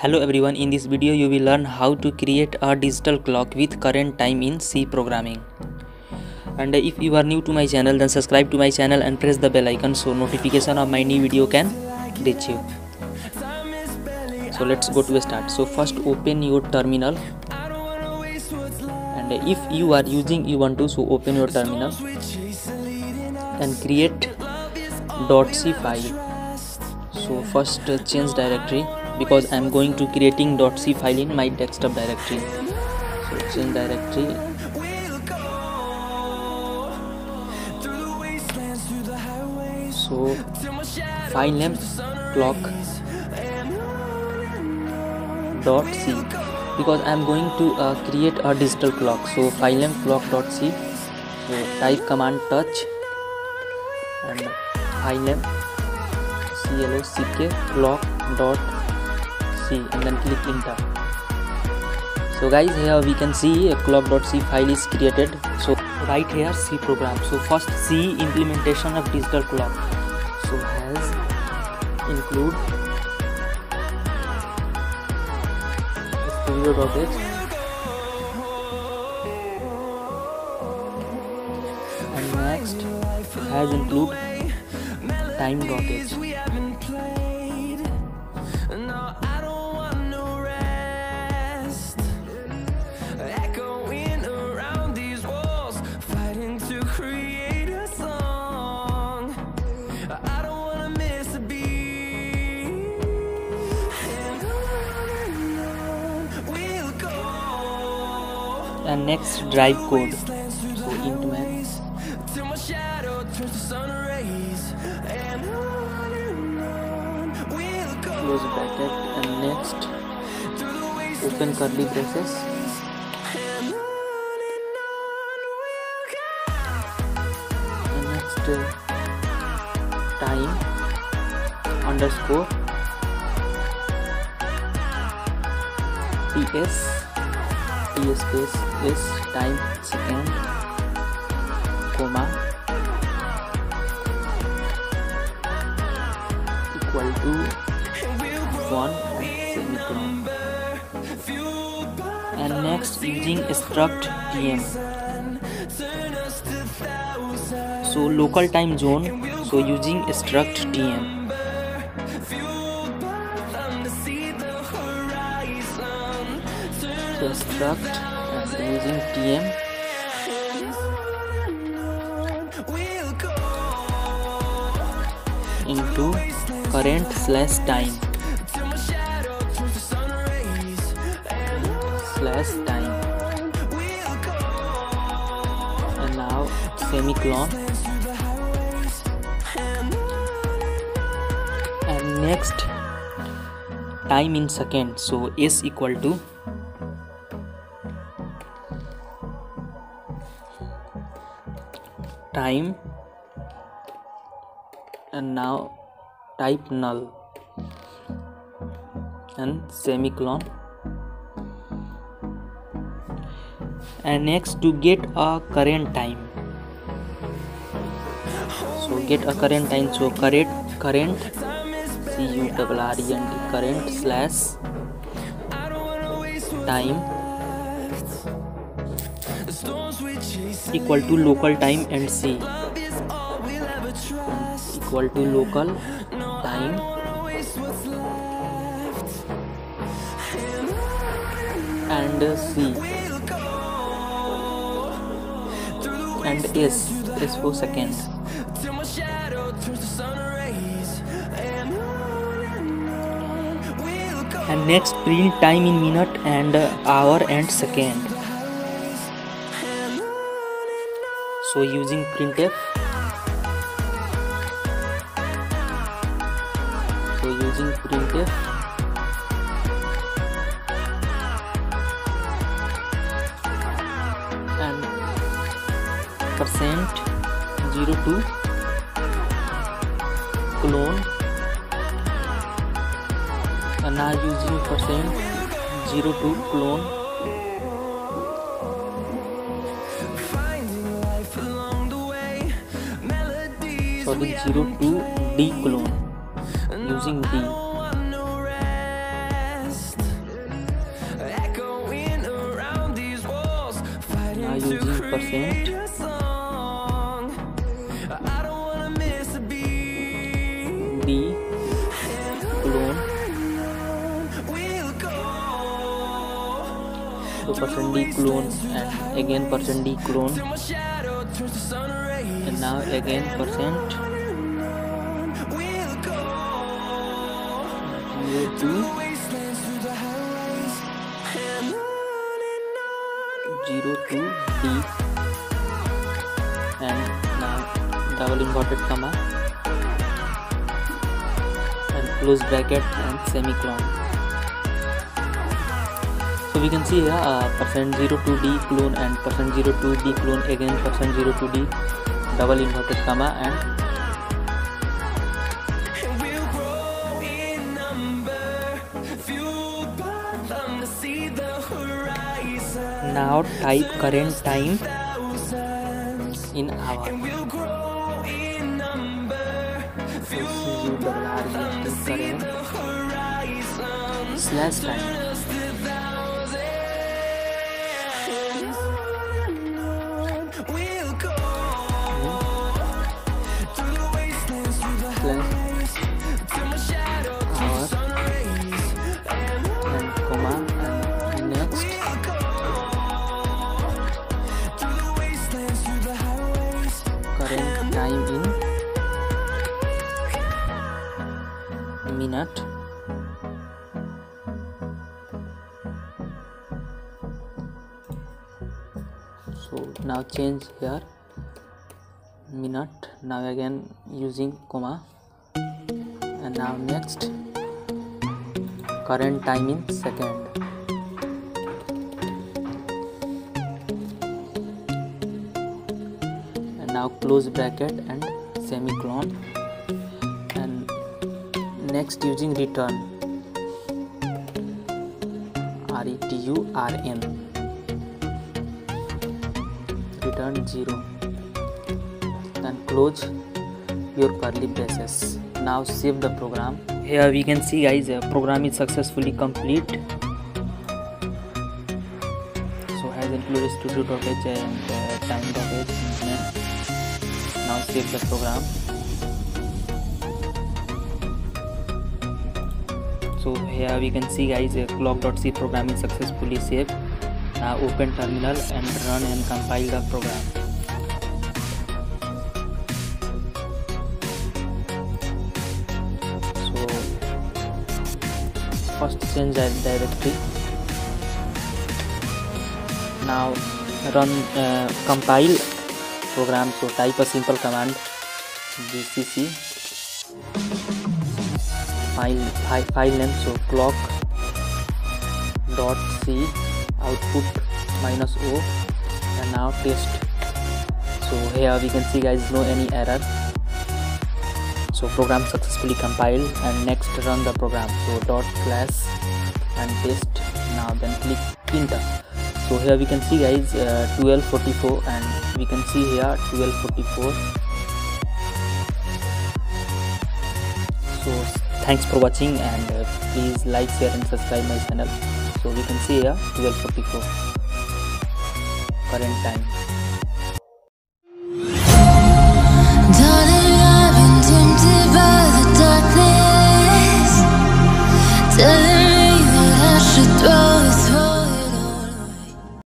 Hello everyone, in this video you will learn how to create a digital clock with current time in C programming. And if you are new to my channel, then subscribe to my channel and press the bell icon so notification of my new video can reach you. So let's go to the start. So first open your terminal, and if you are using Ubuntu, so open your terminal and create .c file. So first change directory, because I am going to creating .c file in my desktop directory. So change directory . So file name clock.c, because I am going to create a digital clock. So file name clock.c, so type command touch and file name clock clock.c and then click enter. So guys, here we can see a clock.c file is created. So right here C program. So first C implementation of digital clock. So has include studio.h and next has include time.h. And next drive code, so into max close bracket and next open curly braces and next time underscore ps space is time second comma equal to 1 semicolon. And next using struct tm, so local time zone, so using struct tm. So struct and using tm, into current /time and now semicolon. And next time in second, so s equal to time and now type null and semicolon. And next to get a current time, so get a current time, so current current current/time equal to local time and C equal to local time and C and S for second. And next print time in minute and hour and second, so using printf, and %02 clone, and now using %02 clone. Sorry, 02 D clone using D. 5%. D, clone. 2% so D clone, and again % D clone, and now again % U2. 02 D, and now double inverted comma and close bracket and semicolon. So we can see here %02D clone and %02D clone, again %02D, double inverted comma, and now type current time in hour. /time. Minute, so now change here minute, now again using comma, and now next current time in second. And now close bracket and semicolon, and next using return, return, return 0, then close your curly braces. Now save the program. Here we can see, guys, the program is successfully complete. So has included studio.h and time.h. Now save the program. So here we can see, guys, clock.c program is successfully saved. Now open terminal and run and compile the program. So first change the directory. Now run compile program. So type a simple command, gcc file name, so clock.c output -o, and now test. So here we can see, guys, no any error. So program successfully compiled, and next run the program. So / and test. Now then click enter. So here we can see, guys, 1244, and we can see here 1244. So thanks for watching, and please like, share and subscribe my channel. So we can see here 1244 current time. Darling, I've been tempted by the darkness, telling me that I should throw